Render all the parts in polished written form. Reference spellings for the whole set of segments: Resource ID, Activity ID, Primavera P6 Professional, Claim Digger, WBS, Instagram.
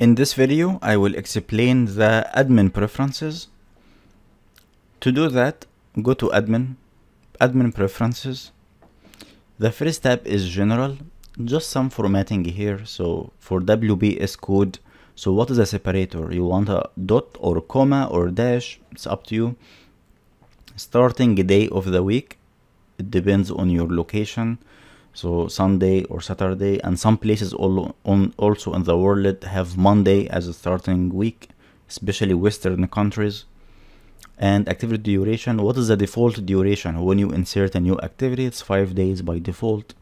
In this video, I will explain the admin preferences. To do that, go to admin preferences. The first tab is general, just some formatting here. So for WBS code, so what is a separator? You want a dot or comma or dash, it's up to you. Starting day of the week, it depends on your location. So Sunday or Saturday, and some places also in the world have Monday as a starting week, especially Western countries. And activity duration, what is the default duration? When you insert a new activity, it's 5 days by default.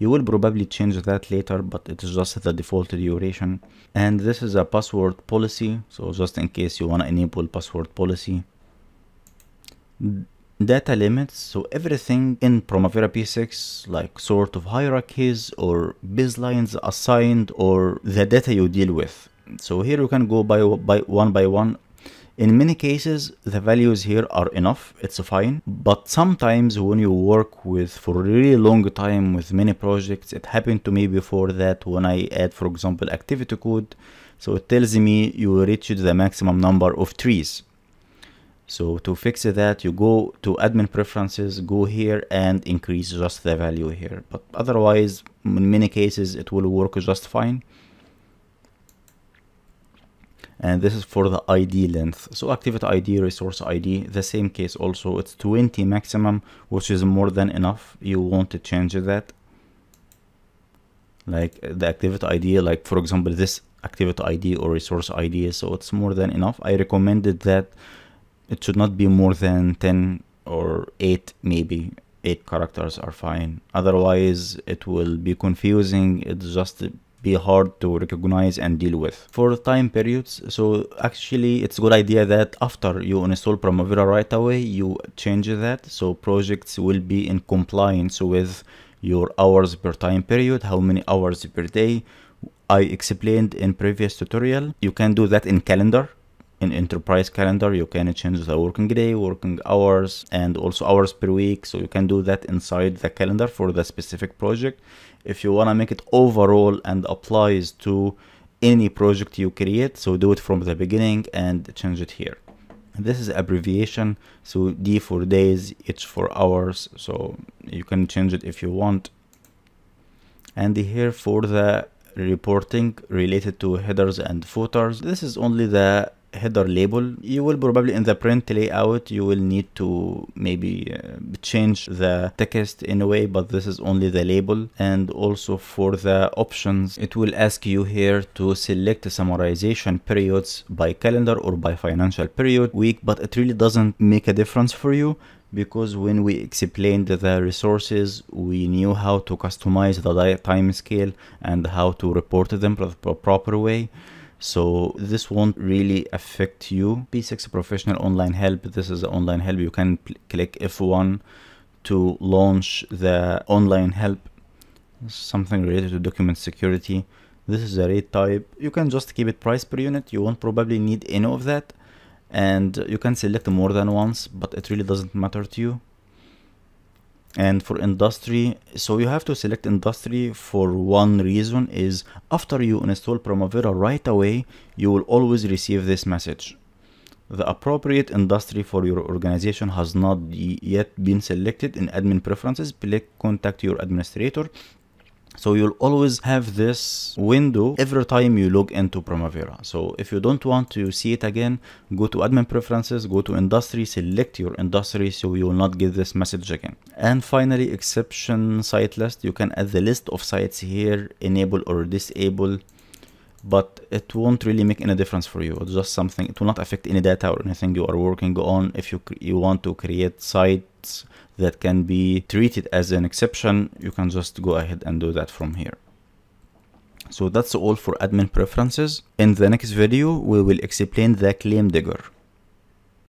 You will probably change that later, but it is just the default duration. And this is a password policy, so just in case you want to enable password policy. Data limits, so everything in Primavera P6, like sort of hierarchies or baselines assigned or the data you deal with. So here you can go by one. In many cases, the values here are enough, it's fine. But sometimes when you work with for a really long time with many projects, it happened to me before that when I add, for example, activity code. So it tells me you reached the maximum number of trees. So to fix that, you go to admin preferences, go here and increase just the value here. But otherwise, in many cases, it will work just fine. And this is for the ID length. So activity ID, resource ID, the same case also. It's 20 maximum, which is more than enough. You want to change that. Like the activity ID, like for example, this activity ID or resource ID. So it's more than enough. I recommended that. It should not be more than 10 or 8, maybe 8 characters are fine. Otherwise, it will be confusing. It'll just be hard to recognize and deal with. For time periods, so actually it's a good idea that after you install Primavera right away, you change that. So projects will be in compliance with your hours per time period, how many hours per day. I explained in previous tutorial, you can do that in calendar. In enterprise calendar, you can change the working day, working hours, and also hours per week. So you can do that inside the calendar for the specific project. If you want to make it overall and applies to any project you create, so do it from the beginning and change it here. And this is abbreviation. So D for days, H for hours. So you can change it if you want. And here for the reporting related to headers and footers, this is only the header label. You will probably in the print layout you will need to maybe change the text in a way, but this is only the label. And also for the options, it will ask you here to select the summarization periods by calendar or by financial period week, but it really doesn't make a difference for you, because when we explained the resources, we knew how to customize the time scale and how to report them the proper way. So this won't really affect you. P6 Professional Online Help, this is the online help. You can click F1 to launch the online help, something related to document security. This is a rate type. You can just keep it price per unit. You won't probably need any of that. And you can select more than once, but it really doesn't matter to you. And for industry, so you have to select industry for one reason is after you install Primavera right away, you will always receive this message. The appropriate industry for your organization has not yet been selected in admin preferences. Please contact your administrator. So you'll always have this window every time you log into Primavera. So if you don't want to see it again, go to admin preferences, go to industry, select your industry so you will not get this message again. And finally, exception site list. You can add the list of sites here, enable or disable, but it won't really make any difference for you. It's just something, it will not affect any data or anything you are working on. If you want to create sites that can be treated as an exception, you can just go ahead and do that from here. So that's all for admin preferences. In the next video, we will explain the Claim Digger.